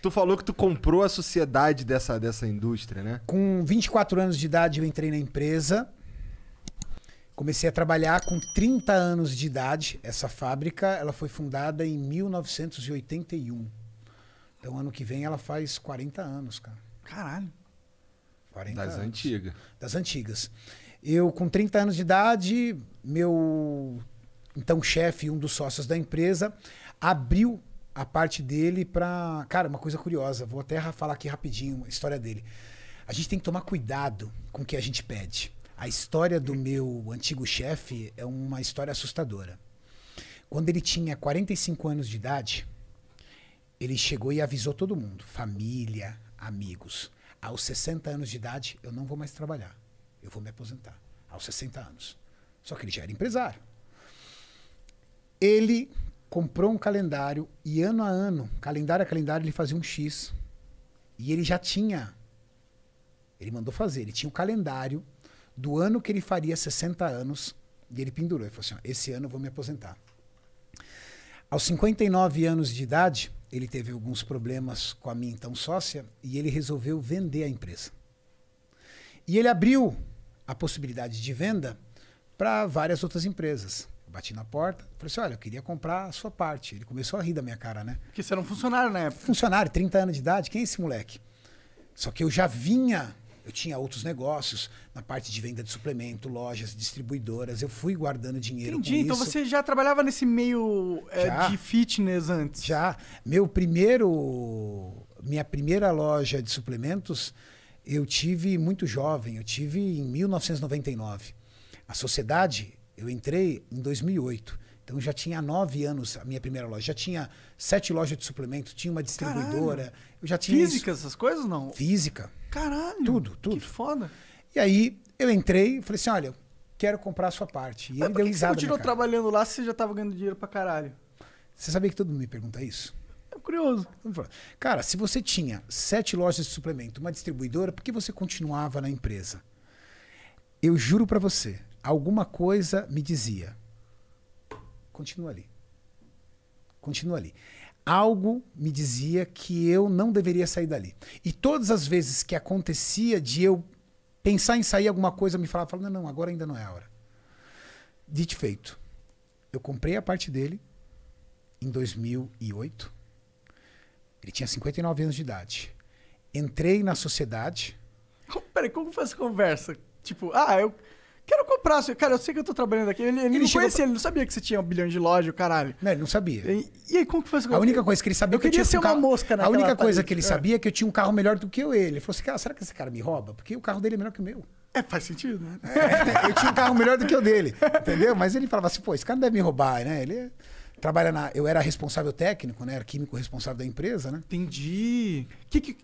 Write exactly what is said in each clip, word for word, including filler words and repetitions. Tu falou que tu comprou a sociedade dessa, dessa indústria, né? Com vinte e quatro anos de idade eu entrei na empresa. Comecei a trabalhar com trinta anos de idade. Essa fábrica, ela foi fundada em mil novecentos e oitenta e um. Então ano que vem ela faz quarenta anos, cara. Caralho. quarenta das anos. antigas. Das antigas. Eu com trinta anos de idade, meu então chefe e um dos sócios da empresa abriu a parte dele para... Cara, uma coisa curiosa, vou até falar aqui rapidinho a história dele. A gente tem que tomar cuidado com o que a gente pede. A história do meu antigo chefe é uma história assustadora. Quando ele tinha quarenta e cinco anos de idade, ele chegou e avisou todo mundo, família, amigos. Aos sessenta anos de idade, eu não vou mais trabalhar. Eu vou me aposentar. Aos sessenta anos. Só que ele já era empresário. Ele... comprou um calendário e ano a ano, calendário a calendário, ele fazia um X. E ele já tinha, ele mandou fazer, ele tinha o calendário do ano que ele faria sessenta anos e ele pendurou. Ele falou assim, ó, esse ano eu vou me aposentar. Aos cinquenta e nove anos de idade, ele teve alguns problemas com a minha então sócia e ele resolveu vender a empresa. E ele abriu a possibilidade de venda para várias outras empresas. Bati na porta, falei assim, olha, eu queria comprar a sua parte. Ele começou a rir da minha cara, né? Porque você era um funcionário na época. Funcionário, trinta anos de idade, quem é esse moleque? Só que eu já vinha, eu tinha outros negócios, na parte de venda de suplemento, lojas, distribuidoras, eu fui guardando dinheiro. Entendi, com então isso. Você já trabalhava nesse meio é, de fitness antes? Já, meu primeiro, minha primeira loja de suplementos, eu tive muito jovem, eu tive em mil novecentos e noventa e nove. A sociedade... Eu entrei em dois mil e oito, então já tinha nove anos a minha primeira loja. Já tinha sete lojas de suplemento, tinha uma distribuidora. Caralho. Eu já tinha física, isso. essas coisas não? Física. Caralho. Tudo, tudo. Que foda. E aí eu entrei e falei assim, olha, eu quero comprar a sua parte. E Mas ele deu risada. Você continuou trabalhando lá se você já estava ganhando dinheiro pra caralho? Você sabia que todo mundo me pergunta isso? É curioso. Cara, se você tinha sete lojas de suplemento, uma distribuidora, por que você continuava na empresa? Eu juro pra você... Alguma coisa me dizia, continua ali, continua ali. Algo me dizia que eu não deveria sair dali. E todas as vezes que acontecia de eu pensar em sair, alguma coisa me falava, falava não, não, agora ainda não é a hora. Dito e feito, eu comprei a parte dele em dois mil e oito, ele tinha cinquenta e nove anos de idade. Entrei na sociedade... Peraí, como faz conversa? Tipo, ah, eu... Quero comprar, cara, eu sei que eu tô trabalhando aqui. Ele, ele, ele não conhecia, pra... ele não sabia que você tinha um bilhão de loja, o caralho. Não, ele não sabia. E, e aí, como que foi isso? A única coisa que ele sabia... Eu que queria eu tinha ser um carro... uma mosca naquela... A única coisa que ele sabia é que eu tinha um carro melhor do que eu ele. Ele falou assim, cara, será que esse cara me rouba? Porque o carro dele é melhor que o meu. É, faz sentido, né? É, eu tinha um carro melhor do que o dele, entendeu? Mas ele falava assim, pô, esse cara não deve me roubar, né? Ele trabalha na... Eu era responsável técnico, né? Era químico responsável da empresa, né? Entendi. Que que...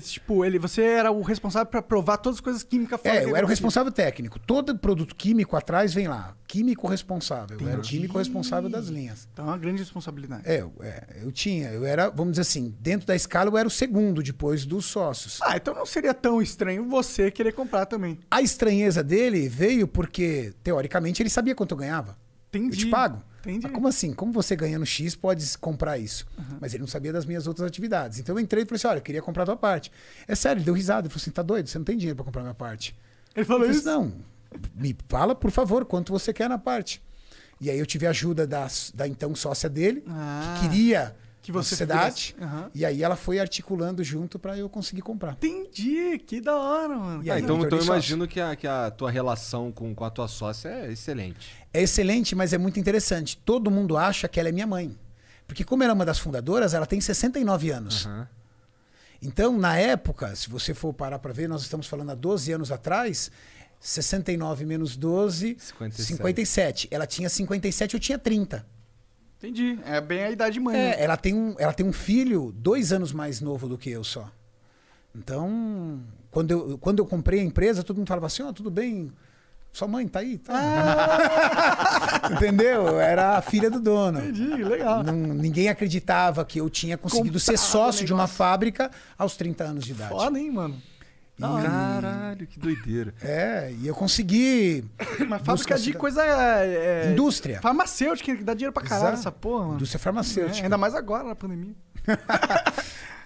Tipo, ele, você era o responsável para provar todas as coisas químicas fora. É, eu era o responsável técnico. Todo produto químico atrás vem lá. Químico responsável. Entendi. Eu era o químico responsável das linhas. Então é uma grande responsabilidade. É, eu, é, eu tinha. Eu era, vamos dizer assim, dentro da escala eu era o segundo depois dos sócios. Ah, então não seria tão estranho você querer comprar também. A estranheza dele veio porque, teoricamente, ele sabia quanto eu ganhava. Entendi. Eu te pago. Entendi. Mas como assim? Como você ganhando X pode comprar isso? Uhum. Mas ele não sabia das minhas outras atividades. Então eu entrei e falei assim, olha, eu queria comprar a tua parte. É sério, ele deu risada. Ele falou assim, tá doido? Você não tem dinheiro pra comprar a minha parte. Ele falou isso? Não, me fala, por favor, quanto você quer na parte. E aí eu tive a ajuda da, da então sócia dele, ah, que queria que você sociedade. Uhum. E aí ela foi articulando junto pra eu conseguir comprar. Entendi, que da hora, mano. E aí, ah, então eu então imagino que a, que a tua relação com, com a tua sócia é excelente. É excelente, mas é muito interessante. Todo mundo acha que ela é minha mãe. Porque como ela é uma das fundadoras, ela tem sessenta e nove anos. Uhum. Então, na época, se você for parar para ver, nós estamos falando há doze anos atrás, sessenta e nove menos doze, cinquenta e sete. cinquenta e sete. Ela tinha cinquenta e sete, eu tinha trinta. Entendi. É bem a idade de mãe. É, né? ela, tem um, ela tem um filho dois anos mais novo do que eu só. Então, quando eu, quando eu comprei a empresa, todo mundo falava assim, ó, tudo bem... Sua mãe tá aí? Tá. Ah. Entendeu? Era a filha do dono. Entendi, legal. Não, ninguém acreditava que eu tinha conseguido Comprado ser sócio de uma fábrica aos trinta anos de idade. Foda, hein, mano? E... Caralho, que doideira. É, e eu consegui... Uma fábrica de coisa... É, é, indústria. Farmacêutica, que dá dinheiro pra caralho. Exato. Essa porra, mano. Indústria farmacêutica. É, ainda mais agora, na pandemia.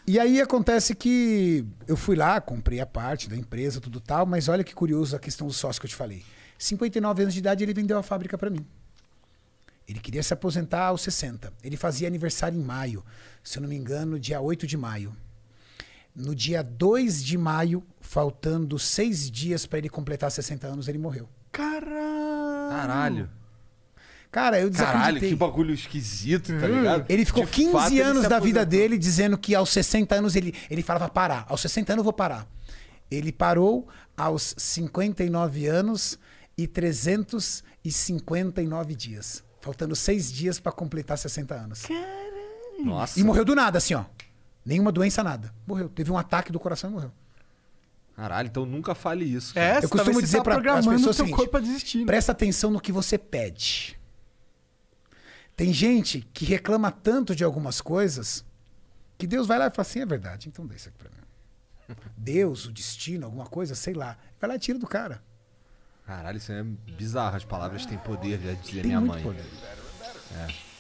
E aí acontece que eu fui lá, comprei a parte da empresa, tudo tal, mas olha que curioso a questão do sócio que eu te falei. cinquenta e nove anos de idade, ele vendeu a fábrica para mim. Ele queria se aposentar aos sessenta. Ele fazia aniversário em maio, se eu não me engano, dia oito de maio. No dia dois de maio, faltando seis dias para ele completar sessenta anos, ele morreu. Caralho! Caralho! Cara, eu desacreditei. Caralho, que bagulho esquisito, tá ligado? Ele ficou quinze anos da vida dele dizendo que aos sessenta anos ele, ele falava parar. Aos sessenta anos eu vou parar. Ele parou aos cinquenta e nove anos e trezentos e cinquenta e nove dias. Faltando seis dias pra completar sessenta anos. Caralho! Nossa. E morreu do nada, assim, ó. Nenhuma doença, nada. Morreu. Teve um ataque do coração e morreu. Caralho, então nunca fale isso. Cara. É, eu costumo dizer tá para as pessoas o seguinte, corpo a desistir, né? Presta atenção no que você pede. Tem gente que reclama tanto de algumas coisas que Deus vai lá e fala assim, é verdade, então dê isso aqui pra mim. Deus, o destino, alguma coisa, sei lá. Vai lá e tira do cara. Caralho, isso é bizarro. As palavras têm poder, já dizia minha mãe. Tem muito poder. É.